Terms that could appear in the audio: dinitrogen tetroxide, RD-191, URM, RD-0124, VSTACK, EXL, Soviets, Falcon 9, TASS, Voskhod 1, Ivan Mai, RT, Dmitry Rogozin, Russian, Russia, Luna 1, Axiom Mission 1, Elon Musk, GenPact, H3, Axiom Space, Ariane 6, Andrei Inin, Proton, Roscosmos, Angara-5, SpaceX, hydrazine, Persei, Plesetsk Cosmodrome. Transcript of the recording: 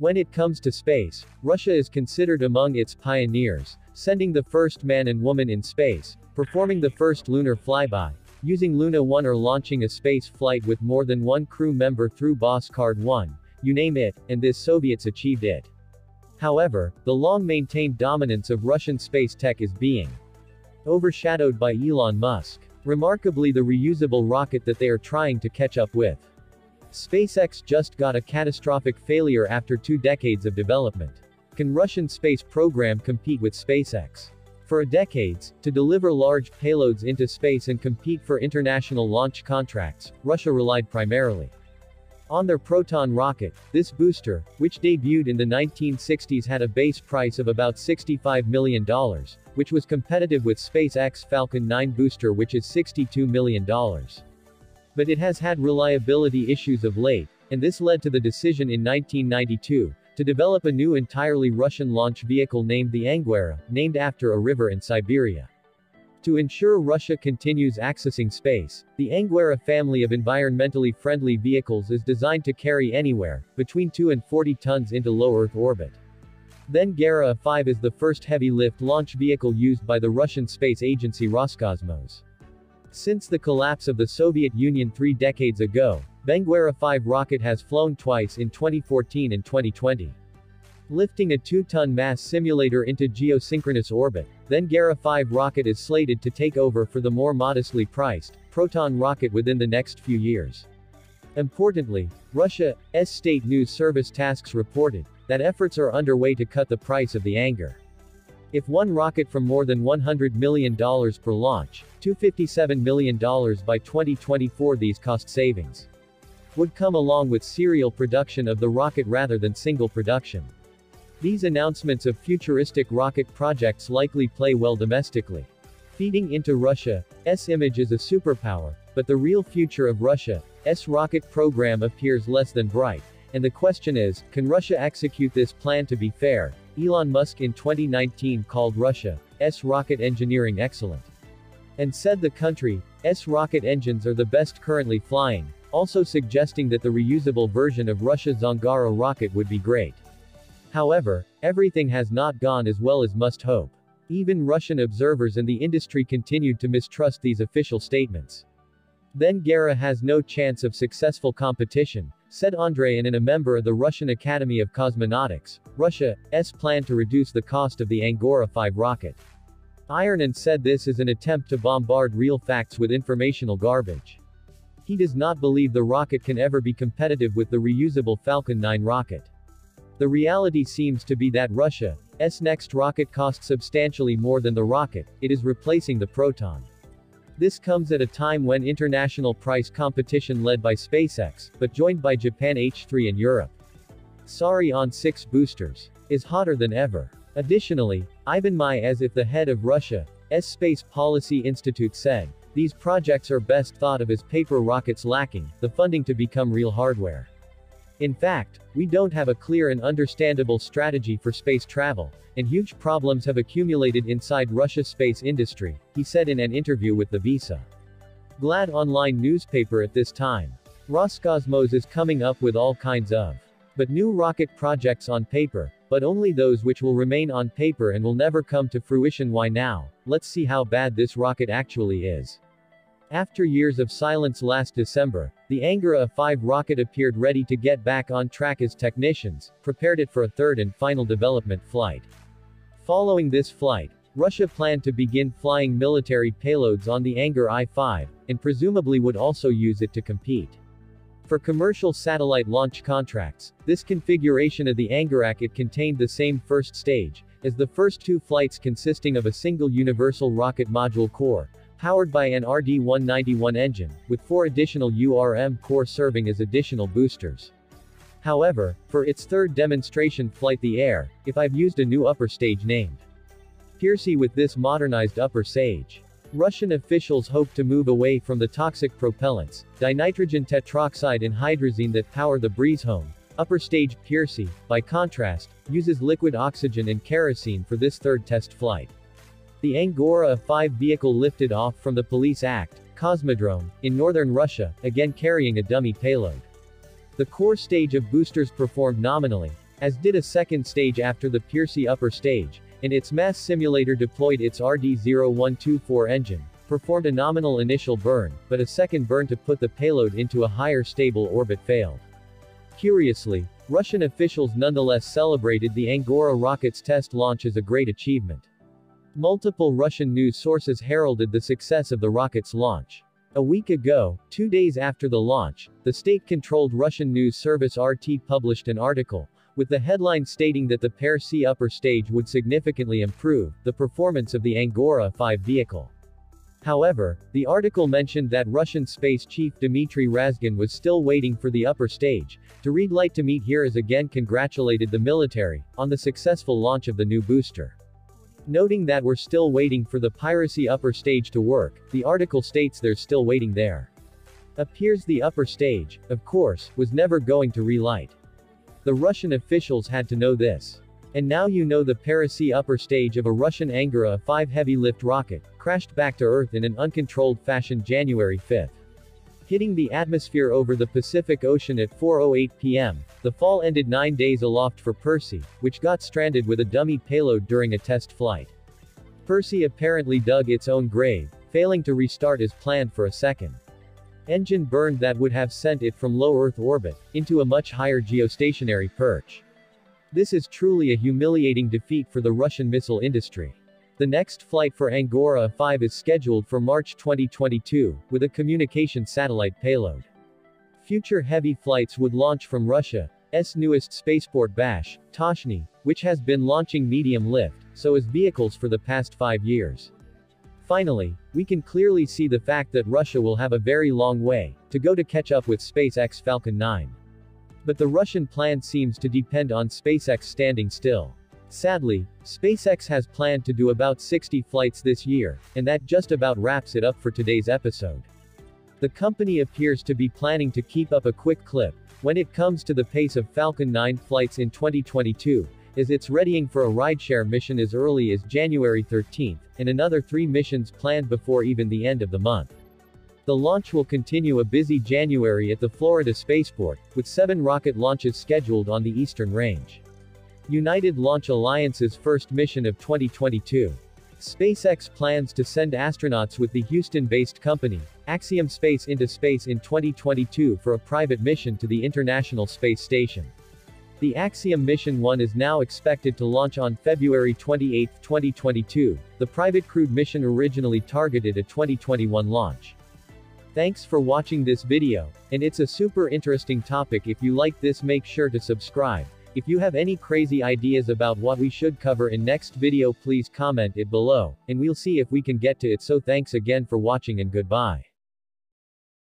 When it comes to space, Russia is considered among its pioneers, sending the first man and woman in space, performing the first lunar flyby, using Luna 1 or launching a space flight with more than one crew member through Voskhod 1, you name it, and the Soviets achieved it. However, the long-maintained dominance of Russian space tech is being overshadowed by Elon Musk. Remarkably, the reusable rocket that they are trying to catch up with. SpaceX just got a catastrophic failure after 2 decades of development. Can Russian space program compete with SpaceX? For decades, to deliver large payloads into space and compete for international launch contracts, Russia relied primarily on their Proton rocket. This booster, which debuted in the 1960s, had a base price of about $65 million, which was competitive with SpaceX Falcon 9 booster, which is $62 million. But it has had reliability issues of late, and this led to the decision in 1992 to develop a new entirely Russian launch vehicle named the Angara, named after a river in Siberia. To ensure Russia continues accessing space, the Angara family of environmentally friendly vehicles is designed to carry anywhere between 2 and 40 tons into low Earth orbit. Then Angara-5 is the first heavy-lift launch vehicle used by the Russian space agency Roscosmos. Since the collapse of the Soviet Union 3 decades ago, Angara-5 rocket has flown twice in 2014 and 2020. Lifting a 2-ton mass simulator into geosynchronous orbit, then Angara-5 rocket is slated to take over for the more modestly priced Proton rocket within the next few years. Importantly, Russia's state news service TASS reported that efforts are underway to cut the price of the Angara. If one rocket from more than $100 million per launch to $57 million by 2024, these cost savings would come along with serial production of the rocket rather than single production. These announcements of futuristic rocket projects likely play well domestically, feeding into Russia's image as a superpower, but the real future of Russia's rocket program appears less than bright, and the question is, can Russia execute this plan? To be fair, Elon Musk in 2019 called Russia's rocket engineering excellent, and said the country's rocket engines are the best currently flying, also suggesting that the reusable version of Russia's Angara rocket would be great. However, everything has not gone as well as Musk hoped. Even Russian observers and the industry continued to mistrust these official statements. Then Angara has no chance of successful competition, said Andrei Inin, a member of the Russian Academy of Cosmonautics. Russia's plan to reduce the cost of the Angara-5 rocket. Inin said this is an attempt to bombard real facts with informational garbage. He does not believe the rocket can ever be competitive with the reusable Falcon 9 rocket. The reality seems to be that Russia's next rocket costs substantially more than the rocket it is replacing, the Proton. This comes at a time when international price competition led by SpaceX, but joined by Japan H3 and Europe. Ariane 6 boosters is hotter than ever. Additionally, Ivan Mai, as if the head of Russia's Space Policy Institute, said, these projects are best thought of as paper rockets lacking the funding to become real hardware. In fact, we don't have a clear and understandable strategy for space travel, and huge problems have accumulated inside Russia's space industry, he said in an interview with the Voskhod online newspaper at this time. Roscosmos is coming up with all kinds of new rocket projects on paper, but only those which will remain on paper and will never come to fruition. Why now? Let's see how bad this rocket actually is. After years of silence last December, the Angara-5 rocket appeared ready to get back on track as technicians prepared it for a third and final development flight. Following this flight, Russia planned to begin flying military payloads on the Angara-5, and presumably would also use it to compete for commercial satellite launch contracts. This configuration of the Angara-5 contained the same first stage as the first 2 flights, consisting of a single universal rocket module core, powered by an RD-191 engine, with 4 additional URM core serving as additional boosters. However, for its third demonstration flight, the Angara-5 used a new upper stage named Persei. With this modernized upper stage, Russian officials hope to move away from the toxic propellants, dinitrogen tetroxide and hydrazine, that power the Breezhome. Upper stage Persei, by contrast, uses liquid oxygen and kerosene for this third test flight. The Angara-5 vehicle lifted off from the Plesetsk Cosmodrome in northern Russia, again carrying a dummy payload. The core stage of boosters performed nominally, as did a second stage after the Persei upper stage, and its mass simulator deployed its RD-0124 engine, performed a nominal initial burn, but a second burn to put the payload into a higher stable orbit failed. Curiously, Russian officials nonetheless celebrated the Angara rocket's test launch as a great achievement. Multiple Russian news sources heralded the success of the rocket's launch. A week ago, 2 days after the launch, the state-controlled Russian news service RT published an article, with the headline stating that the Persei upper stage would significantly improve the performance of the Angara-5 vehicle. However, the article mentioned that Russian space chief Dmitry Rogozin was still waiting for the upper stage to read light to meet here, as again congratulated the military on the successful launch of the new booster. Noting that we're still waiting for the Persei upper stage to work, the article states they're still waiting there. Appears the upper stage, of course, was never going to relight. The Russian officials had to know this. And now you know the Persei upper stage of a Russian Angara-5 heavy lift rocket crashed back to Earth in an uncontrolled fashion January 5th. Hitting the atmosphere over the Pacific Ocean at 4:08 p.m., the fall ended 9 days aloft for Persei, which got stranded with a dummy payload during a test flight. Persei apparently dug its own grave, failing to restart as planned for a second engine burn that would have sent it from low Earth orbit into a much higher geostationary perch. This is truly a humiliating defeat for the Russian missile industry. The next flight for Angara-5 is scheduled for March 2022, with a communication satellite payload. Future heavy flights would launch from Russia's newest spaceport bash, Toshny, which has been launching medium lift, so as vehicles for the past 5 years. Finally, we can clearly see the fact that Russia will have a very long way to go to catch up with SpaceX Falcon 9. But the Russian plan seems to depend on SpaceX standing still. Sadly, SpaceX has planned to do about 60 flights this year, and that just about wraps it up for today's episode. The company appears to be planning to keep up a quick clip when it comes to the pace of Falcon 9 flights in 2022, as it's readying for a rideshare mission as early as January 13th, and another 3 missions planned before even the end of the month. The launch will continue a busy January at the Florida spaceport, with 7 rocket launches scheduled on the Eastern Range. United Launch Alliance's first mission of 2022. SpaceX plans to send astronauts with the Houston-based company, Axiom Space, into space in 2022 for a private mission to the International Space Station. The Axiom Mission 1 is now expected to launch on February 28, 2022, the private crewed mission originally targeted a 2021 launch. Thanks for watching this video, and it's a super interesting topic. If you like this, make sure to subscribe. If you have any crazy ideas about what we should cover in next video, please comment it below, and we'll see if we can get to it. So thanks again for watching and goodbye.